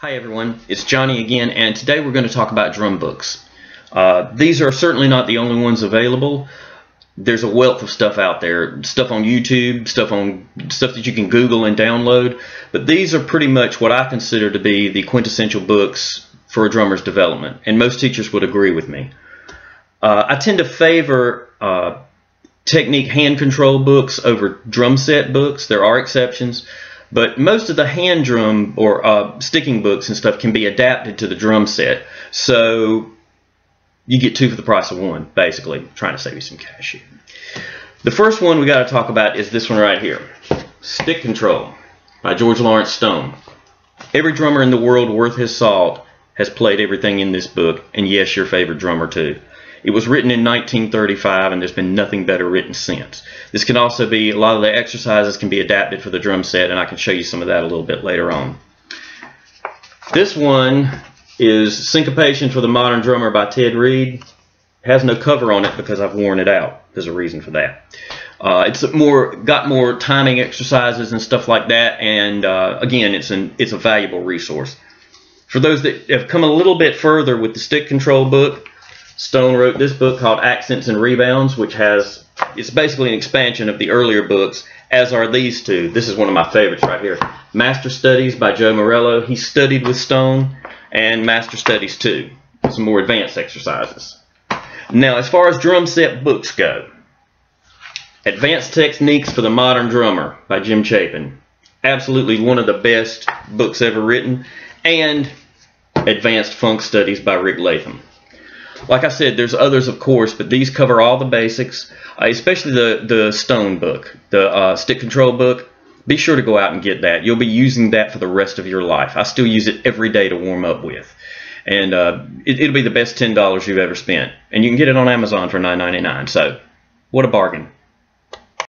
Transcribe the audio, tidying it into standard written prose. Hi everyone, it's Johnny again, and today we're going to talk about drum books. These are certainly not the only ones available. There's a wealth of stuff out there, stuff on YouTube, stuff that you can Google and download, but these are pretty much what I consider to be the quintessential books for a drummer's development, and most teachers would agree with me. I tend to favor technique hand control books over drum set books. There are exceptions. But most of the hand drum or sticking books and stuff can be adapted to the drum set. So you get two for the price of one, basically. I'm trying to save you some cash here. The first one we got to talk about is this one right here. Stick Control by George Lawrence Stone. Every drummer in the world worth his salt has played everything in this book. And yes, your favorite drummer too. It was written in 1935, and there's been nothing better written since. This can also be, a lot of the exercises can be adapted for the drum set, and I can show you some of that a little bit later on. This one is Syncopation for the Modern Drummer by Ted Reed. It has no cover on it because I've worn it out. There's a reason for that. It's got more timing exercises and stuff like that, and again, it's a valuable resource. For those that have come a little bit further with the Stick Control book, Stone wrote this book called Accents and Rebounds, which it's basically an expansion of the earlier books, as are these two. This is one of my favorites right here. Master Studies by Joe Morello. He studied with Stone, and Master Studies 2. Some more advanced exercises. Now, as far as drum set books go, Advanced Techniques for the Modern Drummer by Jim Chapin. Absolutely one of the best books ever written. And Advanced Funk Studies by Rick Latham. Like I said, there's others, of course, but these cover all the basics, especially the Stone book, the Stick Control book. Be sure to go out and get that. You'll be using that for the rest of your life. I still use it every day to warm up with. And it'll be the best $10 you've ever spent. And you can get it on Amazon for $9.99. So what a bargain.